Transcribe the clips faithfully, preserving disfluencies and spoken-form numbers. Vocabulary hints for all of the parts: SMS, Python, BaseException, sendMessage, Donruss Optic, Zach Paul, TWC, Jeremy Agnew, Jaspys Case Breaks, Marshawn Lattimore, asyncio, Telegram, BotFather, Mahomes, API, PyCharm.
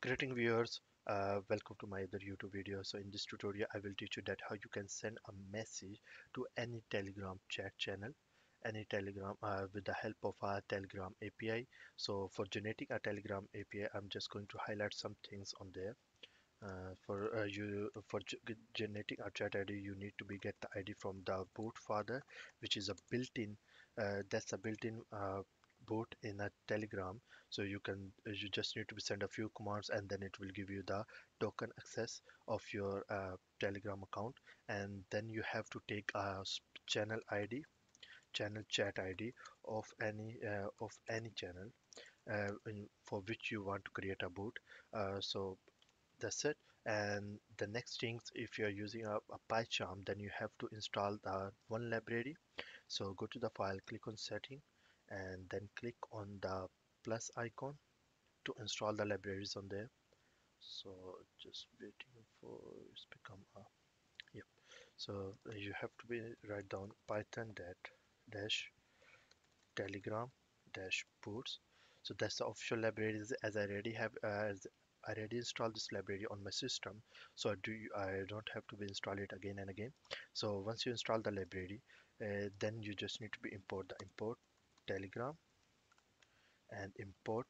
Greeting viewers, uh, welcome to my other YouTube video. So in this tutorial I will teach you that how you can send a message to any Telegram chat channel, any Telegram uh, with the help of our Telegram A P I. So for generating a Telegram A P I, I'm just going to highlight some things on there. Uh, for uh, you for generating a chat I D, you need to be get the I D from the BotFather, which is a built-in uh, that's a built-in uh, bot in a Telegram. So you can you just need to send a few commands and then it will give you the token access of your uh, Telegram account, and then you have to take a channel I D, channel chat I D of any uh, of any channel uh, for which you want to create a bot. Uh, so that's it. And the next things, if you are using a, a PyCharm, then you have to install the one library. So go to the file, click on setting, and then click on the plus icon to install the libraries on there. So just waiting for it's become a yep. So you have to be write down python dash telegram dash bots. So that's the official library, as I already have uh, as I already installed this library on my system, so I do I don't have to be install it again and again. So once you install the library, uh, then you just need to be import the import Telegram and import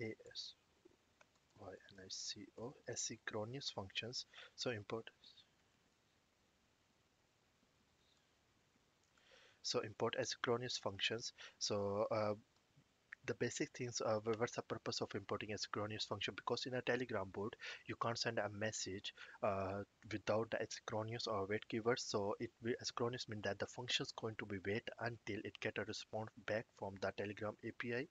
asyncio asynchronous functions. So import so import asynchronous functions. So uh, the basic things are, what's the purpose of importing asynchronous function? Because in a Telegram bot, you can't send a message uh, without the asynchronous or wait keywords. So it will, asynchronous means that the function is going to be wait until it get a response back from the Telegram A P I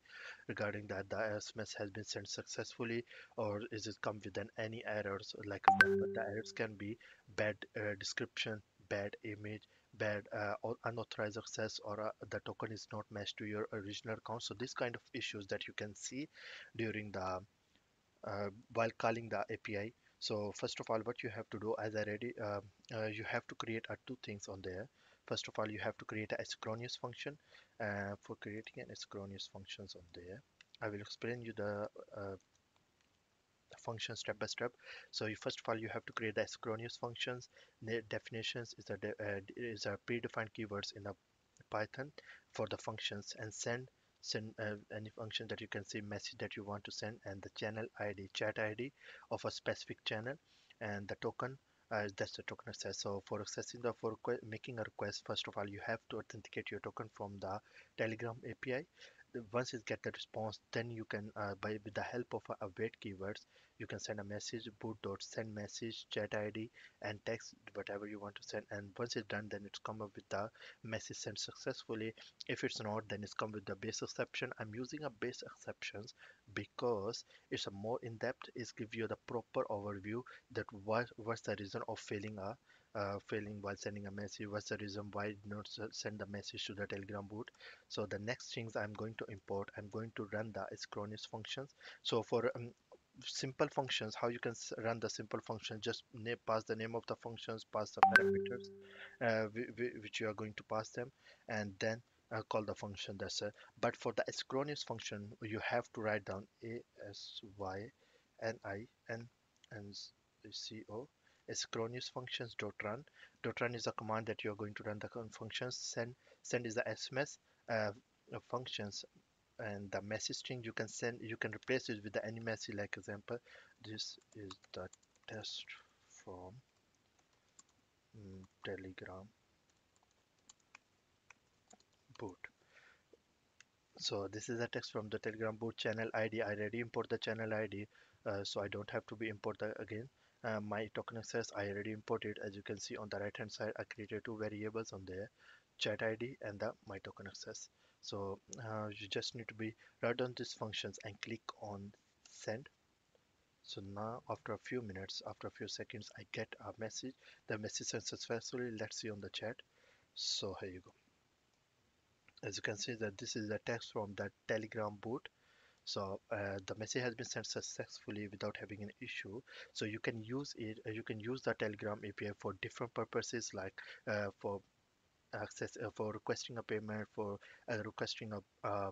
regarding that the S M S has been sent successfully, or is it come with an, any errors. Like the errors can be bad uh, description, bad image, bad uh, or unauthorized access, or uh, the token is not matched to your original account. So this kind of issues that you can see during the uh, while calling the A P I. So first of all, what you have to do, as I already uh, uh, you have to create uh, two things on there. First of all, you have to create an asynchronous function. Uh, for creating an asynchronous functions on there, I will explain you the uh, function step by step. So you, first of all, you have to create the asynchronous functions. Their definitions is a de uh, is a predefined keywords in a Python for the functions, and send send uh, any function that you can see message that you want to send, and the channel I D, chat I D of a specific channel, and the token. Uh, that's the token access. So for accessing the for making a request, first of all, you have to authenticate your token from the Telegram A P I. Once it get the response, then you can uh, by with the help of a await keywords, you can send a message, boot dot send message, chat I D and text, whatever you want to send. And once it's done, then it's come up with the message sent successfully. If it's not, then it's come with the base exception. I'm using a base exceptions because it's a more in-depth, it gives you the proper overview that what what's the reason of failing a Uh, failing while sending a message, what's the reason why not send the message to the Telegram bot. So the next things I'm going to import, I'm going to run the asynchronous functions. So for um, simple functions, how you can run the simple function, just pass the name of the functions, pass the parameters uh, which you are going to pass them, and then uh, call the function. That's it. But for the asynchronous function, you have to write down asyncio asynchronous functions dot run. Dot run is a command that you are going to run the functions. Send send is the S M S uh, functions, and the message string you can send. You can replace it with the any message. Like example, this is the test from mm, Telegram bot. So this is a text from the Telegram bot channel I D. I already import the channel I D, uh, so I don't have to be import that again. Uh, my token access I already imported. As you can see on the right hand side, I created two variables on there, chat I D and the my token access. So uh, you just need to be write down these functions and click on send. So now after a few minutes, after a few seconds, I get a message. The message sent successfully. Let's see on the chat. So here you go. As you can see that this is the text from the Telegram bot. So uh, the message has been sent successfully without having an issue. So you can use it, you can use the Telegram A P I for different purposes, like uh, for access, uh, for requesting a payment, for uh, requesting a uh,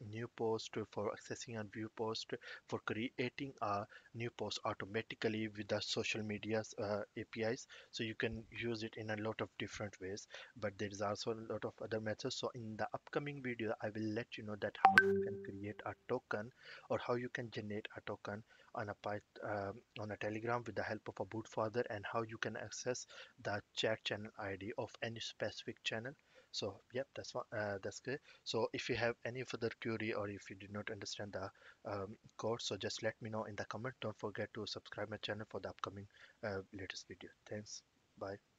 new post, for accessing a new post, for creating a new post automatically with the social media's uh, A P Is. So you can use it in a lot of different ways, but there is also a lot of other methods. So in the upcoming video, I will let you know that how you can create a token or how you can generate a token on a Python, um, on a Telegram with the help of a BotFather, and how you can access the chat channel I D of any specific channel. So yep, that's what uh, that's good. So if you have any further query or if you did not understand the um, course, so just let me know in the comment. Don't forget to subscribe my channel for the upcoming uh, latest video. Thanks, bye.